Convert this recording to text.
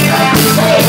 Get up,